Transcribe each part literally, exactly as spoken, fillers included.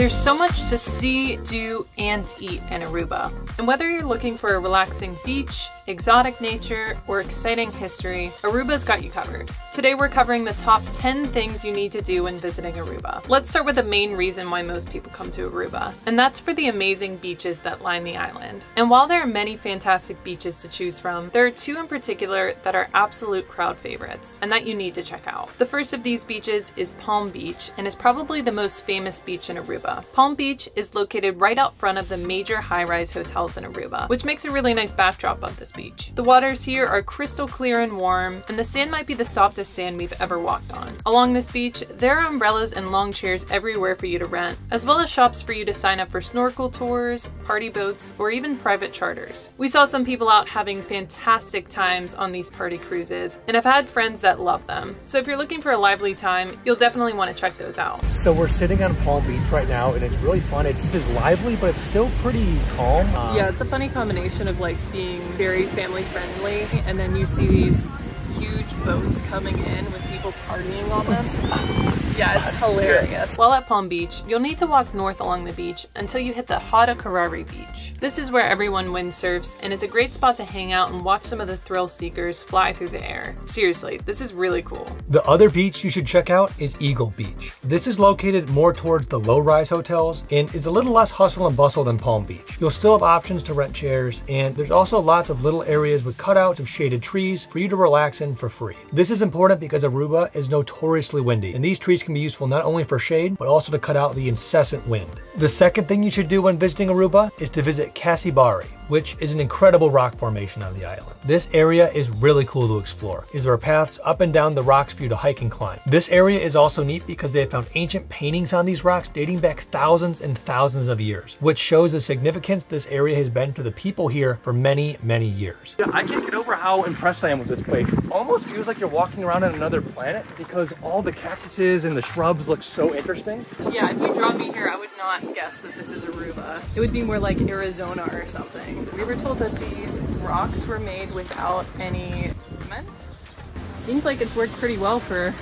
There's so much to see, do, and eat in Aruba. And whether you're looking for a relaxing beach, exotic nature, or exciting history, Aruba's got you covered. Today we're covering the top ten things you need to do when visiting Aruba. Let's start with the main reason why most people come to Aruba, and that's for the amazing beaches that line the island. And while there are many fantastic beaches to choose from, there are two in particular that are absolute crowd favorites and that you need to check out. The first of these beaches is Palm Beach and is probably the most famous beach in Aruba. Palm Beach is located right out front of the major high-rise hotels in Aruba, which makes a really nice backdrop of this beach. Beach. The waters here are crystal clear and warm, and the sand might be the softest sand we've ever walked on. Along this beach, there are umbrellas and long chairs everywhere for you to rent, as well as shops for you to sign up for snorkel tours, party boats, or even private charters. We saw some people out having fantastic times on these party cruises, and I've had friends that love them. So if you're looking for a lively time, you'll definitely want to check those out. So we're sitting on Palm Beach right now, and it's really fun. It's just lively, but it's still pretty calm. Um, yeah, it's a funny combination of like being very family friendly, and then you see these huge boats coming in with people partying on them. Yeah, it's hilarious. While at Palm Beach, you'll need to walk north along the beach until you hit the Hadakurari Beach. This is where everyone windsurfs, and it's a great spot to hang out and watch some of the thrill seekers fly through the air. Seriously, this is really cool. The other beach you should check out is Eagle Beach. This is located more towards the low-rise hotels and is a little less hustle and bustle than Palm Beach. You'll still have options to rent chairs, and there's also lots of little areas with cutouts of shaded trees for you to relax in for free. This is important because Aruba is notoriously windy, and these trees can be useful not only for shade, but also to cut out the incessant wind. The second thing you should do when visiting Aruba is to visit Casibari, which is an incredible rock formation on the island. This area is really cool to explore, as there are paths up and down the rocks for you to hike and climb. This area is also neat because they have found ancient paintings on these rocks dating back thousands and thousands of years, which shows the significance this area has been to the people here for many, many years. Yeah, I can't get over how impressed I am with this place. Almost feels like you're walking around on another planet because all the cactuses and the shrubs look so interesting. Yeah, if you draw me here, I would not guess that this is Aruba. It would be more like Arizona or something. We were told that these rocks were made without any cement. Seems like it's worked pretty well for,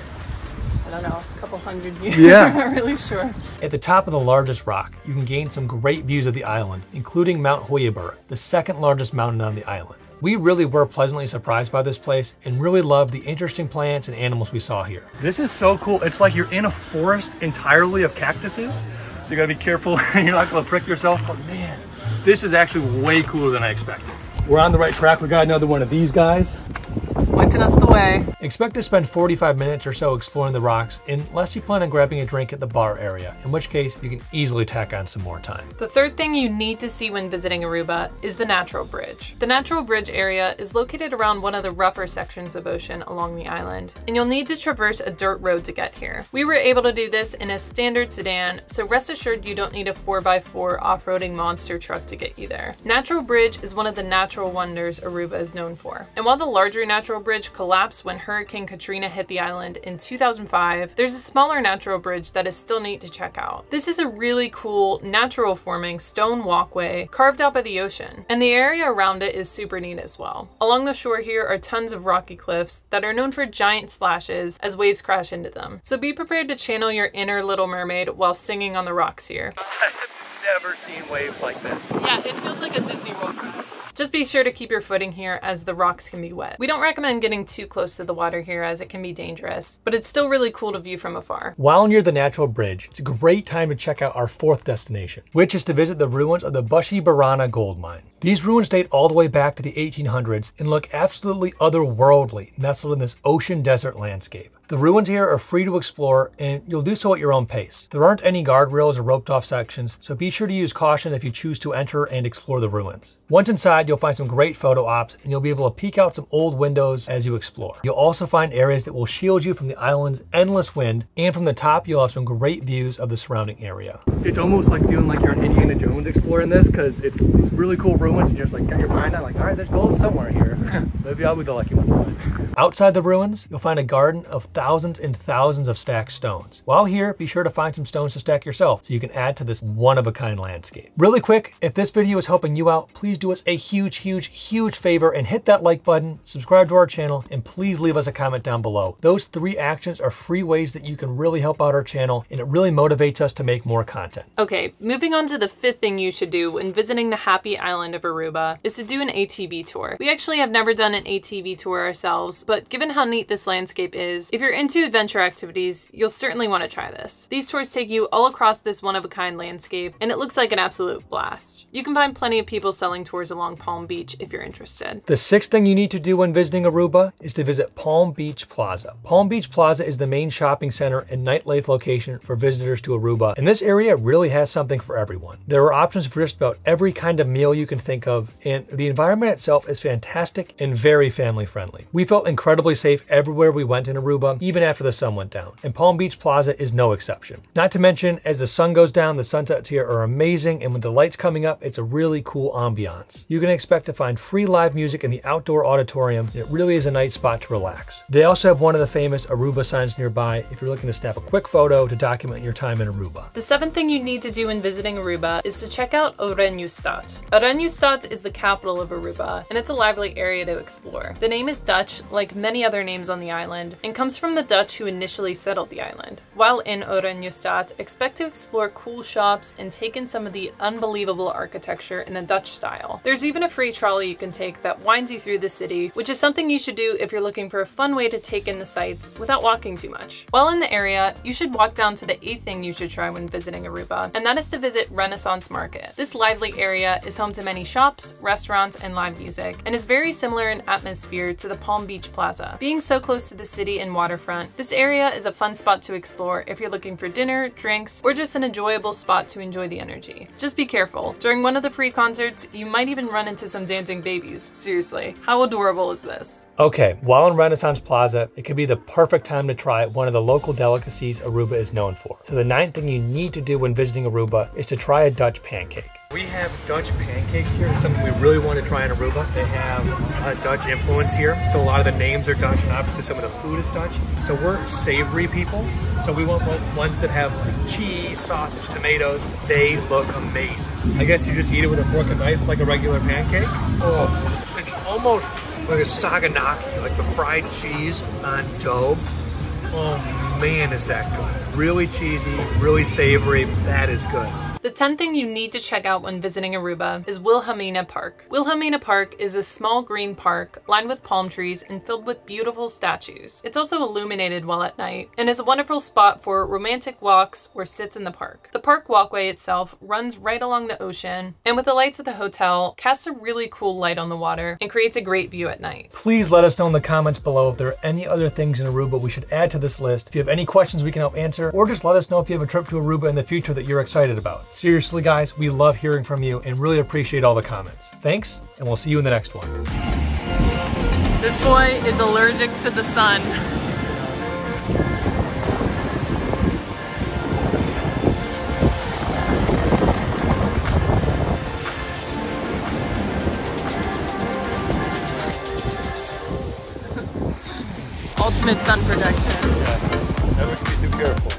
I don't know, a couple hundred years. Yeah. I'm not really sure. At the top of the largest rock, you can gain some great views of the island, including Mount Hooiberg, the second largest mountain on the island. We really were pleasantly surprised by this place and really loved the interesting plants and animals we saw here. This is so cool. It's like you're in a forest entirely of cactuses. So you gotta be careful and you're not gonna prick yourself, but man, this is actually way cooler than I expected. We're on the right track. We got another one of these guys pointing us the way. Expect to spend forty-five minutes or so exploring the rocks, unless you plan on grabbing a drink at the bar area, in which case you can easily tack on some more time. The third thing you need to see when visiting Aruba is the Natural Bridge. The Natural Bridge area is located around one of the rougher sections of ocean along the island, and you'll need to traverse a dirt road to get here. We were able to do this in a standard sedan, so rest assured you don't need a four by four off-roading monster truck to get you there. Natural Bridge is one of the natural wonders Aruba is known for, and while the larger Natural Bridge collapsed when Hurricane Katrina hit the island in two thousand five, there's a smaller natural bridge that is still neat to check out. This is a really cool natural forming stone walkway carved out by the ocean, and the area around it is super neat as well. Along the shore here are tons of rocky cliffs that are known for giant splashes as waves crash into them. So be prepared to channel your inner Little Mermaid while singing on the rocks here. I've never seen waves like this. Yeah, it feels like a Disney World ride. Just be sure to keep your footing here as the rocks can be wet. We don't recommend getting too close to the water here as it can be dangerous, but it's still really cool to view from afar. While near the Natural Bridge, it's a great time to check out our fourth destination, which is to visit the ruins of the Bushy Barana Gold Mine. These ruins date all the way back to the eighteen hundreds and look absolutely otherworldly, nestled in this ocean desert landscape. The ruins here are free to explore, and you'll do so at your own pace. There aren't any guardrails or roped off sections, so be sure to use caution if you choose to enter and explore the ruins. Once inside, you'll find some great photo ops, and you'll be able to peek out some old windows as you explore. You'll also find areas that will shield you from the island's endless wind, and from the top, you'll have some great views of the surrounding area. It's almost like feeling like you're an Indiana Jones exploring this, because it's, it's really cool ruins. ruins and you're just like, got your mind on like, all right, there's gold somewhere here. Maybe I'll be the lucky one. Outside the ruins, you'll find a garden of thousands and thousands of stacked stones. While here, be sure to find some stones to stack yourself so you can add to this one-of-a-kind landscape. Really quick, if this video is helping you out, please do us a huge, huge, huge favor and hit that like button, subscribe to our channel, and please leave us a comment down below. Those three actions are free ways that you can really help out our channel, and it really motivates us to make more content. Okay, moving on to the fifth thing you should do when visiting the happy island of Aruba is to do an A T V tour. We actually have never done an A T V tour ourselves, but given how neat this landscape is, if you're into adventure activities, you'll certainly want to try this. These tours take you all across this one-of-a-kind landscape, and it looks like an absolute blast. You can find plenty of people selling tours along Palm Beach if you're interested. The sixth thing you need to do when visiting Aruba is to visit Palm Beach Plaza. Palm Beach Plaza is the main shopping center and nightlife location for visitors to Aruba, and this area really has something for everyone. There are options for just about every kind of meal you can think of, and the environment itself is fantastic and very family friendly. We felt incredibly safe everywhere we went in Aruba, even after the sun went down, and Palm Beach Plaza is no exception. Not to mention, as the sun goes down, the sunsets here are amazing, and with the lights coming up, it's a really cool ambiance. You can expect to find free live music in the outdoor auditorium, and it really is a nice spot to relax. They also have one of the famous Aruba signs nearby if you're looking to snap a quick photo to document your time in Aruba. The seventh thing you need to do when visiting Aruba is to check out Oranjestad. Oranjestad is the capital of Aruba, and it's a lively area to explore. The name is Dutch, like many other names on the island, and comes from the Dutch who initially settled the island. While in Oranjestad, expect to explore cool shops and take in some of the unbelievable architecture in the Dutch style. There's even a free trolley you can take that winds you through the city, which is something you should do if you're looking for a fun way to take in the sights without walking too much. While in the area, you should walk down to the eighth thing you should try when visiting Aruba, and that is to visit Renaissance Market. This lively area is home to many shops, restaurants, and live music, and is very similar in atmosphere to the Palm Beach Plaza. Being so close to the city and waterfront, this area is a fun spot to explore if you're looking for dinner, drinks, or just an enjoyable spot to enjoy the energy. Just be careful. During one of the free concerts, you might even run into some dancing babies. Seriously, how adorable is this? Okay, while in Renaissance Plaza, it could be the perfect time to try one of the local delicacies Aruba is known for. So the ninth thing you need to do when visiting Aruba is to try a Dutch pancake. We have Dutch pancakes here. It's something we really want to try in Aruba. They have a Dutch influence here, so a lot of the names are Dutch, and obviously some of the food is Dutch. So we're savory people, so we want ones that have cheese, sausage, tomatoes. They look amazing. I guess you just eat it with a fork and knife like a regular pancake. Oh, it's almost like a saganaki, like the fried cheese on dough. Oh man, is that good. Really cheesy, really savory. That is good. The tenth thing you need to check out when visiting Aruba is Wilhelmina Park. Wilhelmina Park is a small green park lined with palm trees and filled with beautiful statues. It's also illuminated well at night and is a wonderful spot for romantic walks or sits in the park. The park walkway itself runs right along the ocean, and with the lights of the hotel, casts a really cool light on the water and creates a great view at night. Please let us know in the comments below if there are any other things in Aruba we should add to this list. If you have any questions we can help answer, or just let us know if you have a trip to Aruba in the future that you're excited about. Seriously, guys, we love hearing from you and really appreciate all the comments. Thanks, and we'll see you in the next one. This boy is allergic to the sun. Ultimate sun protection. Yeah, never be too careful.